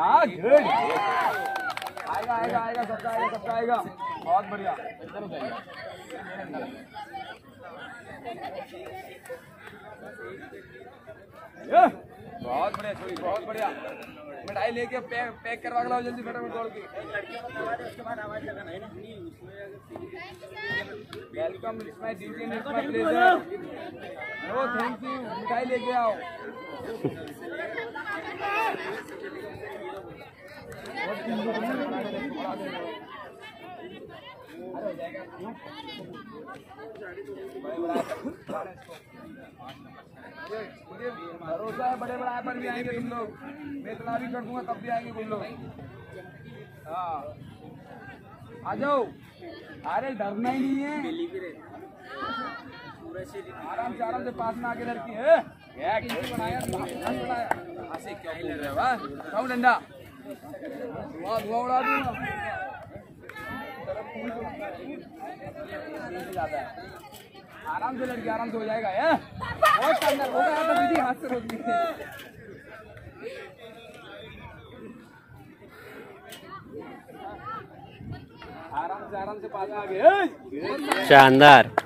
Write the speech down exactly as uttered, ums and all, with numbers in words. आएगा आएगा आएगा सबका आएगा सबका आएगा बहुत बढ़िया। बहुत बढ़िया छोड़ी बहुत बढ़िया। मिठाई लेके पैक पैक करवा लाओ जल्दी फटाफट दौड़ के। उसके बाद आवाज लगाना है ना। Welcome it's my duty and it's my pleasure. No thank you. मिठाई लेके आओ। मुझे भरोसा है बड़े बड़ाए पर भी आएंगे तुम लोग। मैं इतना भी कर दूंगा तब भी आएंगे तुम लोग। हाँ आ जाओ। अरे डरना ही नहीं है। आराम से आराम से पास में आके लड़की है बनाया बनाया क्यों डंडा धुआ धुआ उड़ा दूंगा। आराम से लड़के आराम से हो जाएगा यार। बहुत शानदार होगा यार। तो दीदी हाथ से रोक दी। आराम से आराम से पास आ गए। शानदार।